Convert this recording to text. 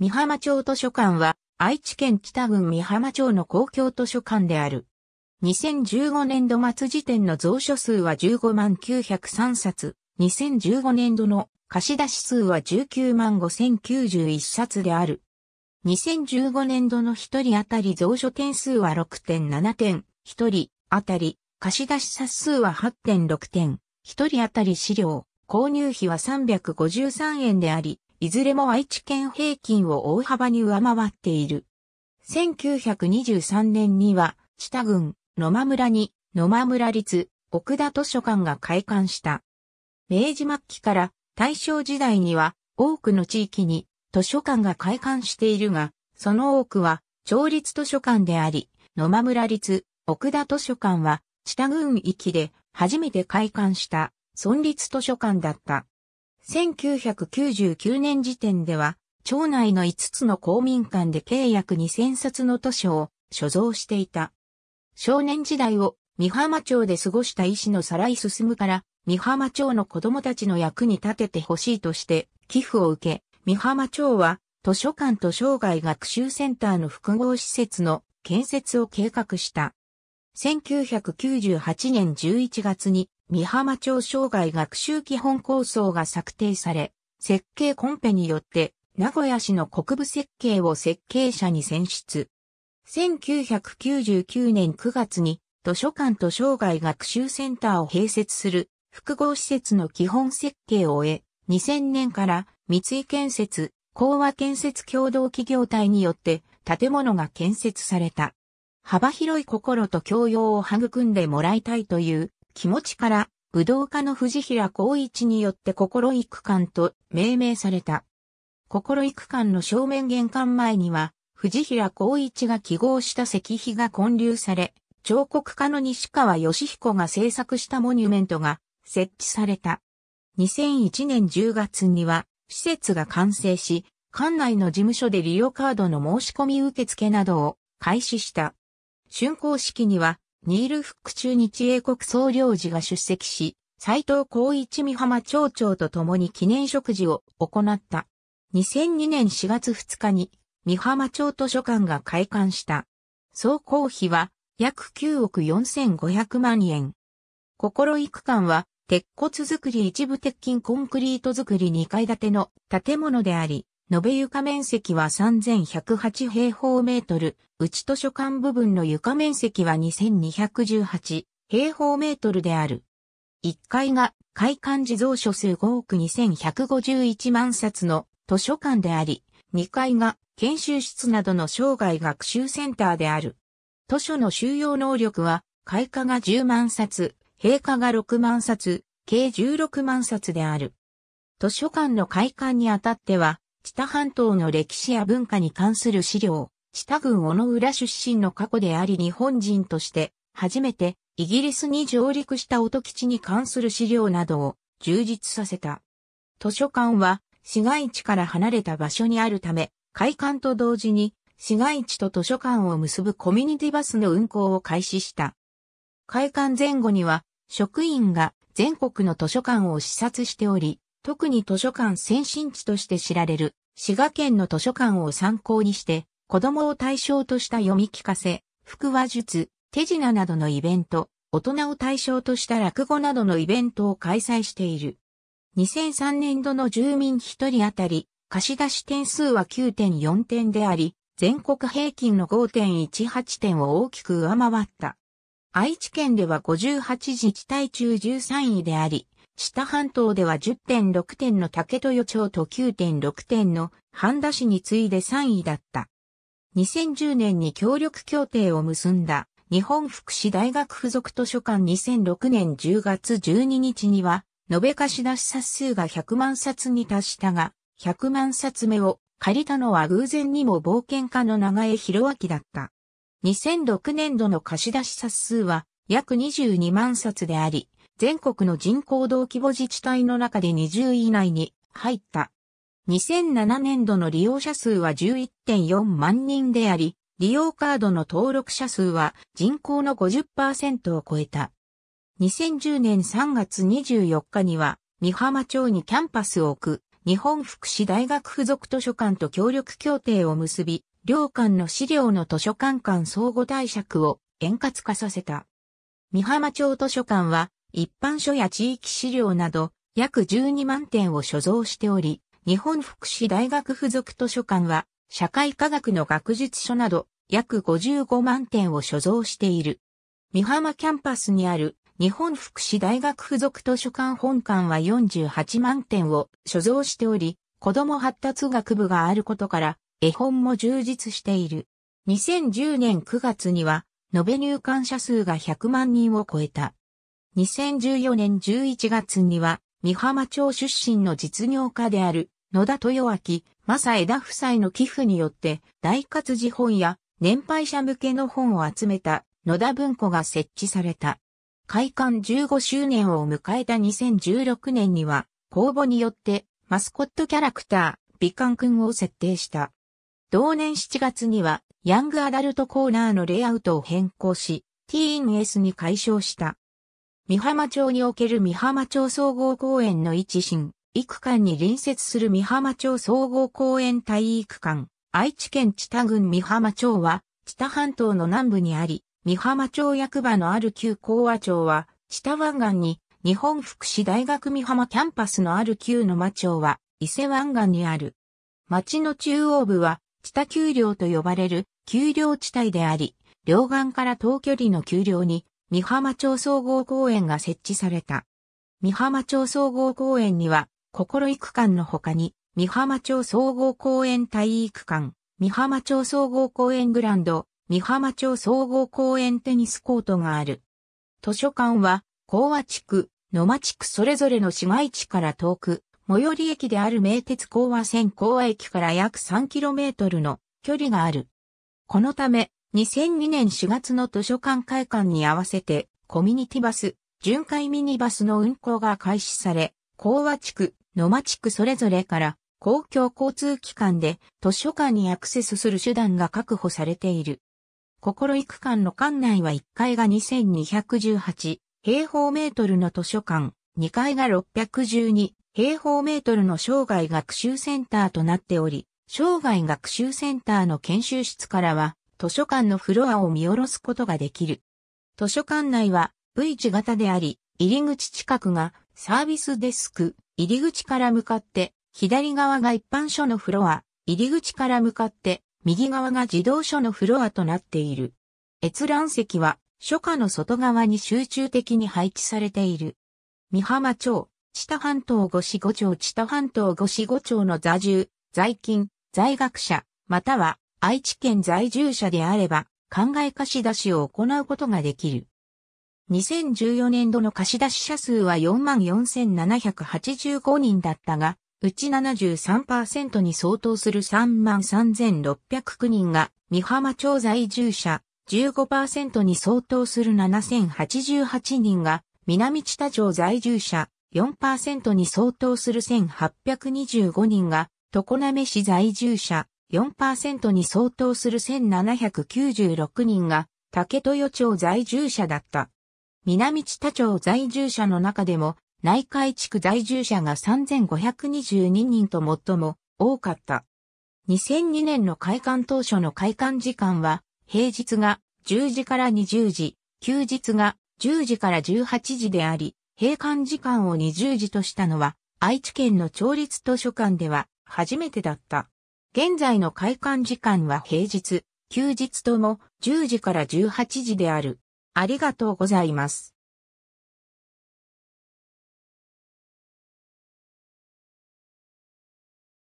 美浜町図書館は愛知県知多郡美浜町の公共図書館である。2015年度末時点の蔵書数は159,003冊、2015年度の貸出数は195,091冊である。2015年度の1人当たり蔵書点数は 6.7 点、1人当たり貸出冊数は 8.6 点、1人当たり資料、購入費は353円であり、いずれも愛知県平均を大幅に上回っている。1923年には、知多郡野間村に野間村立奥田図書館が開館した。明治末期から大正時代には多くの地域に図書館が開館しているが、その多くは町立図書館であり、野間村立奥田図書館は知多郡域で初めて開館した村立図書館だった。1999年時点では、町内の5つの公民館で計約 2,000 冊の図書を所蔵していた。少年時代を美浜町で過ごした医師の更井進から、美浜町の子供たちの役に立ててほしいとして、寄付を受け、美浜町は図書館と生涯学習センターの複合施設の建設を計画した。1998年11月に美浜町生涯学習基本構想が策定され、設計コンペによって名古屋市の国部設計を設計者に選出。1999年9月に図書館と生涯学習センターを併設する複合施設の基本設計を終え、2000年から三井建設、興和建設共同企業体によって建物が建設された。幅広い心と教養を育んでもらいたいという気持ちから、武道家の藤平光一によって心育館と命名された。心育館の正面玄関前には、藤平光一が揮毫した石碑が建立され、彫刻家の西川義彦が制作したモニュメントが設置された。2001年10月には施設が完成し、館内の事務所で利用カードの申し込み受付などを開始した。竣工式には、ニール・フック駐日英国総領事が出席し、斉藤光一美浜町長と共に記念植樹を行った。2002年4月2日に、美浜町図書館が開館した。総工費は約9億4,500万円。心育館は鉄骨造り一部鉄筋コンクリート造り2階建ての建物であり、延べ床面積は3108平方メートル、うち図書館部分の床面積は2218平方メートルである。1階が開館時蔵書数5億2,151万冊の図書館であり、2階が研修室などの生涯学習センターである。図書の収容能力は、開価が10万冊、閉価が6万冊、計16万冊である。図書館の開館にあたっては、知多半島の歴史や文化に関する資料、知多郡小野浦出身の過去であり日本人として、初めてイギリスに上陸した音吉に関する資料などを充実させた。図書館は、市街地から離れた場所にあるため、開館と同時に市街地と図書館を結ぶコミュニティバスの運行を開始した。開館前後には職員が全国の図書館を視察しており、特に図書館先進地として知られる滋賀県の図書館を参考にして、子供を対象とした読み聞かせ、腹話術、手品などのイベント、大人を対象とした落語などのイベントを開催している。2003年度の住民1人当たり貸出点数は 9.4 点であり、全国平均の 5.18 点を大きく上回った。愛知県では58自治体中13位であり、知多半島では 10.6 点の竹豊町と 9.6 点の半田市に次いで3位だった。2010年に協力協定を結んだ日本福祉大学附属図書館2006年10月12日には、延べ貸出冊数が100万冊に達したが、100万冊目を借りたのは偶然にも冒険家の長江弘明だった。2006年度の貸出冊数は約22万冊であり、全国の人口同規模自治体の中で20位以内に入った。2007年度の利用者数は 11.4 万人であり、利用カードの登録者数は人口の 50% を超えた。2010年3月24日には、美浜町にキャンパスを置く、日本福祉大学附属図書館と協力協定を結び、両館の資料の図書館間相互貸借を円滑化させた。美浜町図書館は一般書や地域資料など約12万点を所蔵しており、日本福祉大学附属図書館は社会科学の学術書など約55万点を所蔵している。美浜キャンパスにある日本福祉大学附属図書館本館は48万点を所蔵しており、子ども発達学部があることから、絵本も充実している。2010年9月には、延べ入館者数が100万人を超えた。2014年11月には、美浜町出身の実業家である野田豊明、正枝夫妻の寄付によって、大活字本や年配者向けの本を集めた野田文庫が設置された。開館15周年を迎えた2016年には、公募によってマスコットキャラクター、美観くんを設定した。同年7月には、ヤングアダルトコーナーのレイアウトを変更し、TNS に改称した。美浜町における美浜町総合公園の一新、一区間に隣接する美浜町総合公園体育館、愛知県知多郡美浜町は、知多半島の南部にあり、美浜町役場のある旧興和町は、知多湾岸に、日本福祉大学美浜キャンパスのある旧野間町は、伊勢湾岸にある。町の中央部は、知多丘陵と呼ばれる丘陵地帯であり、両岸から等距離の丘陵に、美浜町総合公園が設置された。美浜町総合公園には、心育館の他に、美浜町総合公園体育館、美浜町総合公園グランド、美浜町総合公園テニスコートがある。図書館は、興和地区、野間地区それぞれの市街地から遠く、最寄り駅である名鉄興和線興和駅から約 3km の距離がある。このため、2002年4月の図書館開館に合わせて、コミュニティバス、巡回ミニバスの運行が開始され、興和地区、野間地区それぞれから、公共交通機関で図書館にアクセスする手段が確保されている。心育館の館内は1階が2218平方メートルの図書館、2階が612、平方メートルの生涯学習センターとなっており、生涯学習センターの研修室からは、図書館のフロアを見下ろすことができる。図書館内は V 字型であり、入り口近くがサービスデスク、入り口から向かって、左側が一般書のフロア、入り口から向かって、右側が児童書のフロアとなっている。閲覧席は、書架の外側に集中的に配置されている。美浜町。知多半島後志五町知多半島後志五町の在住、在勤、在学者、または愛知県在住者であれば、考え貸し出しを行うことができる。2014年度の貸し出し者数は 44,785 人だったが、うち 73% に相当する 33,609 人が、美浜町在住者、15% に相当する 7,088 人が、南知多町在住者、4% に相当する1825人が、常滑市在住者、4% に相当する1796人が、竹豊町在住者だった。南知多町在住者の中でも、内海地区在住者が3522人と最も多かった。2002年の開館当初の開館時間は、平日が10時から20時、休日が10時から18時であり、閉館時間を20時としたのは、愛知県の町立図書館では初めてだった。現在の開館時間は平日、休日とも10時から18時である。ありがとうございます。